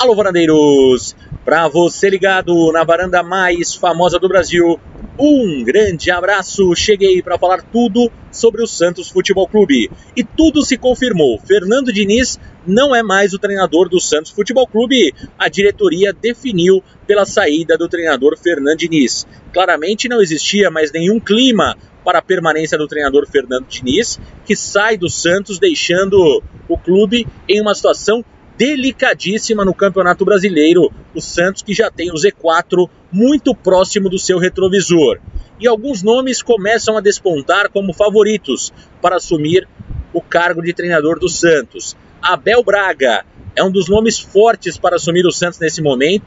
Alô, varandeiros! Para você ligado na varanda mais famosa do Brasil, um grande abraço. Cheguei para falar tudo sobre o Santos Futebol Clube. E tudo se confirmou. Fernando Diniz não é mais o treinador do Santos Futebol Clube. A diretoria definiu pela saída do treinador Fernando Diniz. Claramente não existia mais nenhum clima para a permanência do treinador Fernando Diniz, que sai do Santos deixando o clube em uma situação delicadíssima no Campeonato Brasileiro. O Santos, que já tem o Z4 muito próximo do seu retrovisor. E alguns nomes começam a despontar como favoritos para assumir o cargo de treinador do Santos. Abel Braga é um dos nomes fortes para assumir o Santos nesse momento.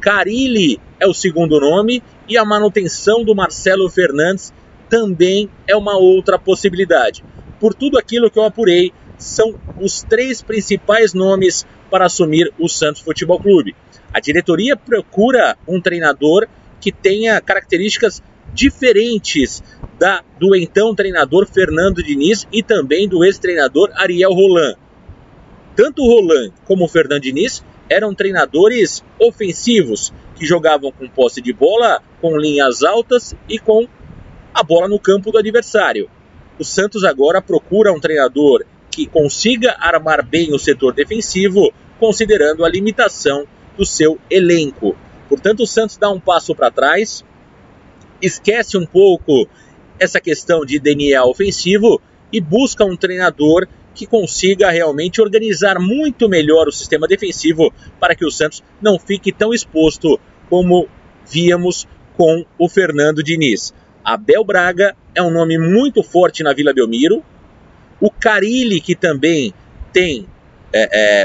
Carille é o segundo nome e a manutenção do Marcelo Fernandes também é uma outra possibilidade. Por tudo aquilo que eu apurei, são os três principais nomes para assumir o Santos Futebol Clube. A diretoria procura um treinador que tenha características diferentes do então treinador Fernando Diniz e também do ex-treinador Ariel Roland. Tanto o Roland como o Fernando Diniz eram treinadores ofensivos, que jogavam com posse de bola, com linhas altas e com a bola no campo do adversário. O Santos agora procura um treinador que consiga armar bem o setor defensivo, considerando a limitação do seu elenco. Portanto, o Santos dá um passo para trás, esquece um pouco essa questão de DNA ofensivo e busca um treinador que consiga realmente organizar muito melhor o sistema defensivo para que o Santos não fique tão exposto como víamos com o Fernando Diniz. Abel Braga é um nome muito forte na Vila Belmiro. O Carille, que também tem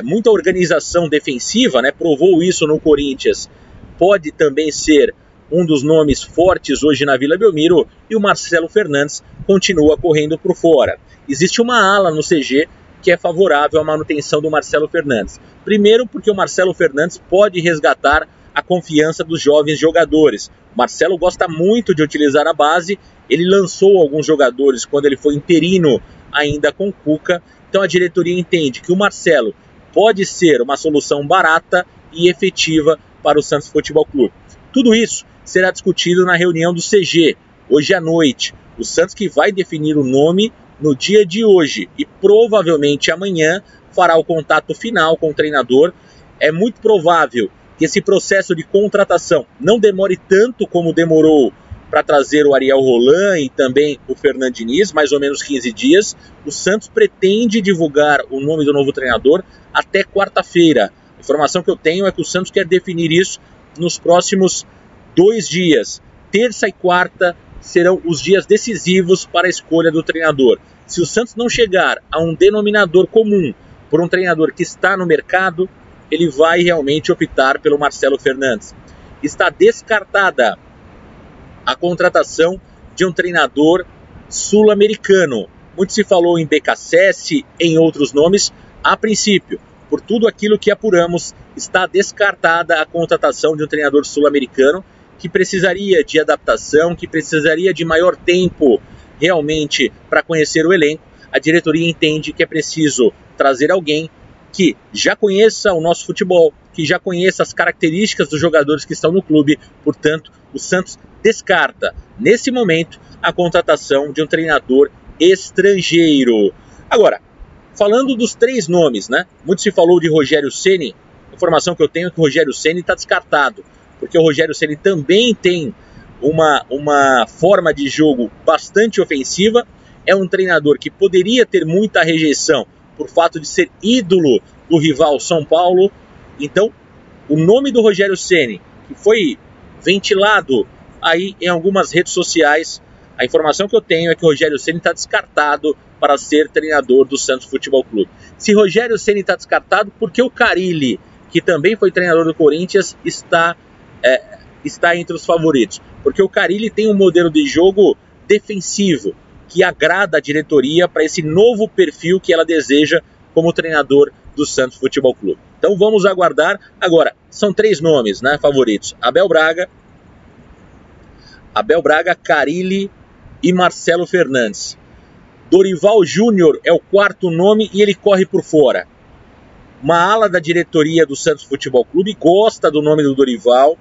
muita organização defensiva, né, provou isso no Corinthians, pode também ser um dos nomes fortes hoje na Vila Belmiro. E o Marcelo Fernandes continua correndo por fora. Existe uma ala no CG que é favorável à manutenção do Marcelo Fernandes. Primeiro, porque o Marcelo Fernandes pode resgatar a confiança dos jovens jogadores. O Marcelo gosta muito de utilizar a base, ele lançou alguns jogadores quando ele foi interino ainda com o Cuca. Então a diretoria entende que o Marcelo pode ser uma solução barata e efetiva para o Santos Futebol Clube. Tudo isso será discutido na reunião do CG, hoje à noite. O Santos, que vai definir o nome no dia de hoje e provavelmente amanhã, fará o contato final com o treinador. É muito provável que esse processo de contratação não demore tanto como demorou para trazer o Ariel Roland e também o Fernando Diniz, mais ou menos 15 dias. O Santos pretende divulgar o nome do novo treinador até quarta-feira. A informação que eu tenho é que o Santos quer definir isso nos próximos 2 dias. Terça e quarta serão os dias decisivos para a escolha do treinador. Se o Santos não chegar a um denominador comum por um treinador que está no mercado, ele vai realmente optar pelo Marcelo Fernandes. Está descartada a contratação de um treinador sul-americano. Muito se falou em BKSS, em outros nomes. A princípio, por tudo aquilo que apuramos, está descartada a contratação de um treinador sul-americano, que precisaria de adaptação, que precisaria de maior tempo realmente para conhecer o elenco. A diretoria entende que é preciso trazer alguém que já conheça o nosso futebol, que já conheça as características dos jogadores que estão no clube. Portanto, o Santos descarta, nesse momento, a contratação de um treinador estrangeiro. Agora, falando dos três nomes, né? Muito se falou de Rogério Ceni. A informação que eu tenho é que o Rogério Ceni está descartado, porque o Rogério Ceni também tem uma forma de jogo bastante ofensiva. É um treinador que poderia ter muita rejeição por fato de ser ídolo do rival São Paulo. Então, o nome do Rogério Ceni, que foi ventilado aí em algumas redes sociais, a informação que eu tenho é que o Rogério Ceni está descartado para ser treinador do Santos Futebol Clube. Se Rogério Ceni está descartado, porque o Carille, que também foi treinador do Corinthians, está entre os favoritos? Porque o Carille tem um modelo de jogo defensivo que agrada a diretoria para esse novo perfil que ela deseja como treinador do Santos Futebol Clube. Então vamos aguardar. Agora, são três nomes, né, favoritos: Abel Braga, Carille e Marcelo Fernandes. Dorival Júnior é o quarto nome e ele corre por fora. uma ala da diretoria do Santos Futebol Clube gosta do nome do Dorival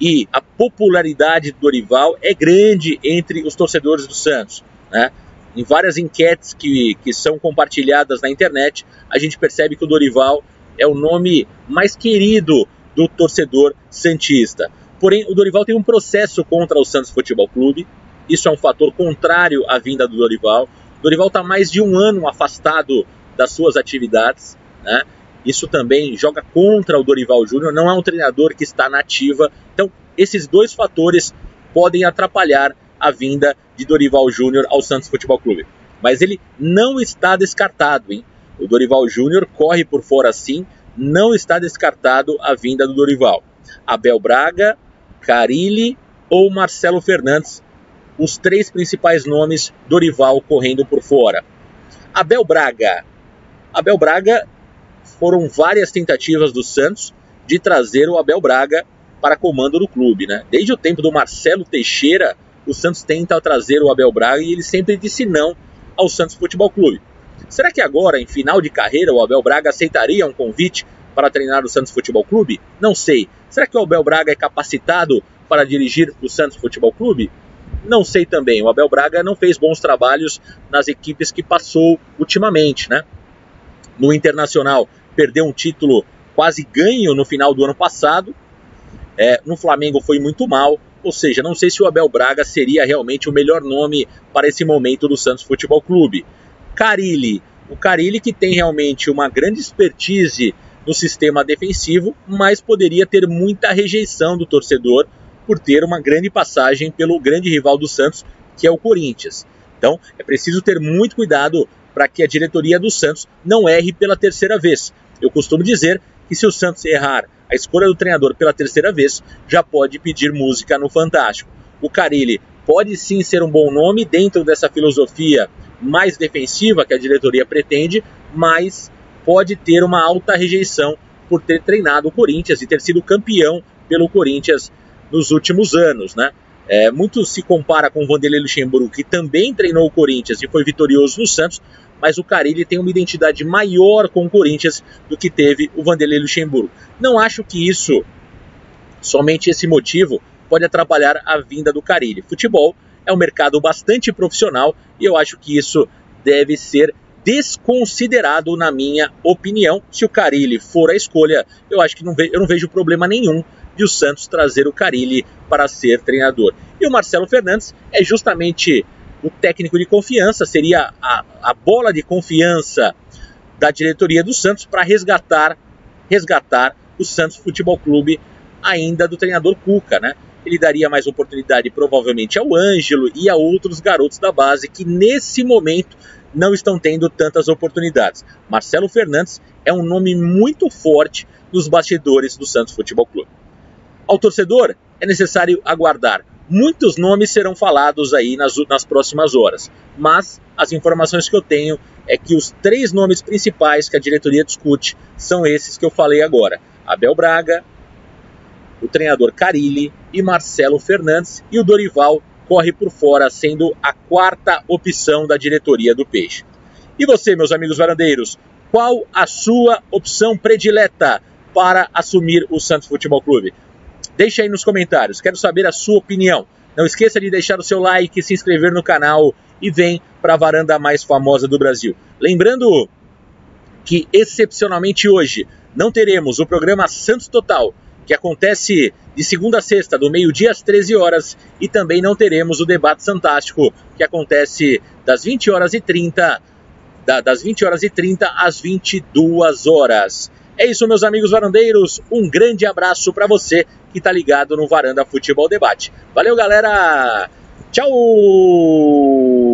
e a popularidade do Dorival é grande entre os torcedores do Santos, né? Em várias enquetes que são compartilhadas na internet, a gente percebe que o Dorival é o nome mais querido do torcedor santista. Porém, o Dorival tem um processo contra o Santos Futebol Clube. Isso é um fator contrário à vinda do Dorival. O Dorival está mais de um ano afastado das suas atividades, né? Isso também joga contra o Dorival Júnior. Não é um treinador que está na ativa. Então, esses dois fatores podem atrapalhar a vinda de Dorival Júnior ao Santos Futebol Clube. Mas ele não está descartado, hein? O Dorival Júnior corre por fora sim, não está descartado a vinda do Dorival. Abel Braga, Carille ou Marcelo Fernandes, os três principais nomes, Dorival correndo por fora. Abel Braga. Abel Braga, foram várias tentativas do Santos de trazer o Abel Braga para comando do clube, né? Desde o tempo do Marcelo Teixeira, o Santos tenta trazer o Abel Braga e ele sempre disse não ao Santos Futebol Clube. Será que agora, em final de carreira, o Abel Braga aceitaria um convite para treinar o Santos Futebol Clube? Não sei. Será que o Abel Braga é capacitado para dirigir o Santos Futebol Clube? Não sei também. O Abel Braga não fez bons trabalhos nas equipes que passou ultimamente, né? No Internacional, perdeu um título quase ganho no final do ano passado. No Flamengo foi muito mal. Ou seja, não sei se o Abel Braga seria realmente o melhor nome para esse momento do Santos Futebol Clube. Carille. O Carille que tem realmente uma grande expertise no sistema defensivo, mas poderia ter muita rejeição do torcedor por ter uma grande passagem pelo grande rival do Santos, que é o Corinthians. Então, é preciso ter muito cuidado para que a diretoria do Santos não erre pela terceira vez. Eu costumo dizer que se o Santos errar a escolha do treinador pela terceira vez, já pode pedir música no Fantástico. O Carille pode sim ser um bom nome dentro dessa filosofia mais defensiva que a diretoria pretende, mas pode ter uma alta rejeição por ter treinado o Corinthians e ter sido campeão pelo Corinthians nos últimos anos, né? Muito se compara com o Vanderlei Luxemburgo, que também treinou o Corinthians e foi vitorioso no Santos, mas o Carille tem uma identidade maior com o Corinthians do que teve o Vanderlei Luxemburgo. Não acho que isso, somente esse motivo, pode atrapalhar a vinda do Carille. Futebol é um mercado bastante profissional e eu acho que isso deve ser desconsiderado, na minha opinião. Se o Carille for a escolha, eu acho que eu não vejo problema nenhum de o Santos trazer o Carille para ser treinador. E o Marcelo Fernandes é justamente o técnico de confiança, seria a bola de confiança da diretoria do Santos para resgatar o Santos Futebol Clube ainda do treinador Cuca, né? Ele daria mais oportunidade provavelmente ao Ângelo e a outros garotos da base que nesse momento não estão tendo tantas oportunidades. Marcelo Fernandes é um nome muito forte nos bastidores do Santos Futebol Clube. Ao torcedor é necessário aguardar. Muitos nomes serão falados aí nas próximas horas, mas as informações que eu tenho é que os três nomes principais que a diretoria discute são esses que eu falei agora. Abel Braga, o treinador Carille e Marcelo Fernandes, e o Dorival corre por fora, sendo a quarta opção da diretoria do Peixe. E você, meus amigos varandeiros, qual a sua opção predileta para assumir o Santos Futebol Clube? Deixa aí nos comentários, quero saber a sua opinião. Não esqueça de deixar o seu like, se inscrever no canal e vem para a varanda mais famosa do Brasil. Lembrando que, excepcionalmente hoje, não teremos o programa Santos Total, que acontece de segunda a sexta, do meio-dia às 13 horas, e também não teremos o debate Fantástico, que acontece das 20h30 às 22 horas. É isso, meus amigos varandeiros, um grande abraço para você que tá ligado no Varanda Futebol Debate. Valeu, galera! Tchau!